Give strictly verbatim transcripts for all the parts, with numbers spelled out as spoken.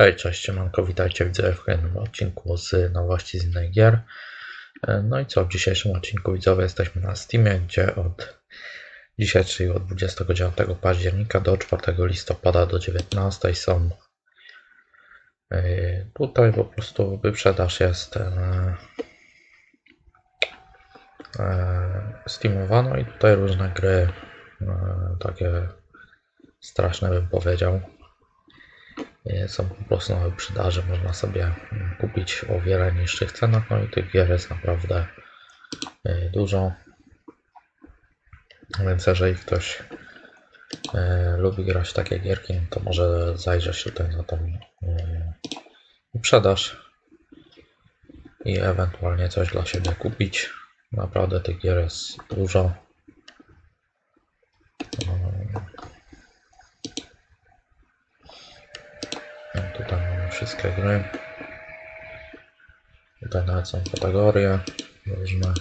Hej, cześć, siemanko, witajcie, widzowie, w kolejnym odcinku z nowości z innych gier. No i co, w dzisiejszym odcinku, widzowie, jesteśmy na Steamie, gdzie od dzisiaj, czyli od dwudziestego dziewiątego października do czwartego listopada do dziewiętnastego są tutaj po prostu wyprzedaż jest steamowano i tutaj różne gry, takie straszne bym powiedział, są po prostu na wyprzedaży, można sobie kupić o wiele niższych cenach, no i tych gier jest naprawdę dużo, więc jeżeli ktoś lubi grać w takie gierki, to może zajrzeć tutaj na tą wyprzedaż i ewentualnie coś dla siebie kupić. Naprawdę tych gier jest dużo. Tutaj mamy wszystkie gry. Tutaj nawet są kategorie różne.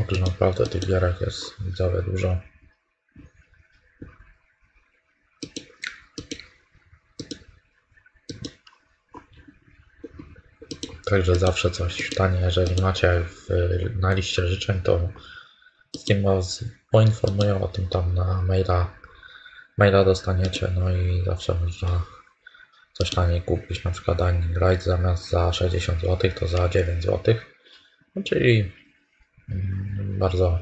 Otóż naprawdę tych gierek jest całe dużo. Także zawsze coś tanie, jeżeli macie w, na liście życzeń, to Steam was poinformuje o tym tam na maila, maila dostaniecie, no i zawsze można coś taniej kupić, na przykład Animal Crossing zamiast za sześćdziesiąt złotych to za dziewięć złotych, no, czyli bardzo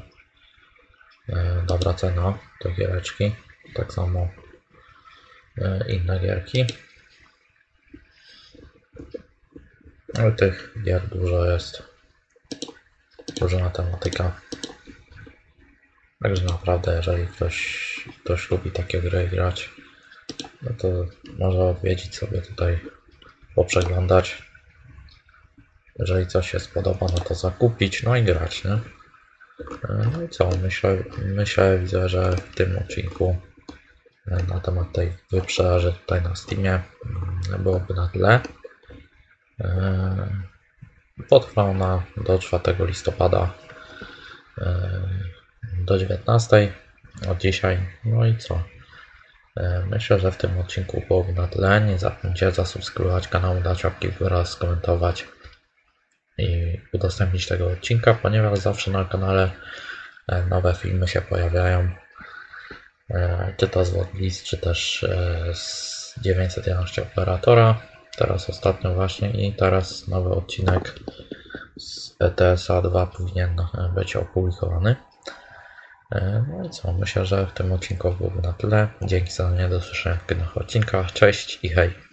e, dobra cena do giereczki, tak samo e, inne gierki. Ale tych gier dużo jest, różna tematyka, także naprawdę jeżeli ktoś, ktoś lubi takie gry grać, no to może odwiedzić sobie tutaj, poprzeglądać, jeżeli coś się spodoba, no to zakupić, no i grać, nie? No i co, myślę, myślę widzę, że w tym odcinku na temat tej wyprzedaży tutaj na Steamie byłoby na tyle. Potrwa ona do czwartego listopada do dziewiętnastego od dzisiaj. No i co? Myślę, że w tym odcinku byłoby na tyle. Nie zapomnijcie zasubskrybować kanału, dać łapki w górę, skomentować i udostępnić tego odcinka, ponieważ zawsze na kanale nowe filmy się pojawiają. Czy to z Wodlist, czy też z dziewięćset jedenaście operatora. Teraz ostatnio właśnie i teraz nowy odcinek z E T S dwa powinien być opublikowany. No i co, myślę, że w tym odcinku byłoby na tyle. Dzięki za nie, do słyszenia w kolejnych odcinkach. Cześć i hej!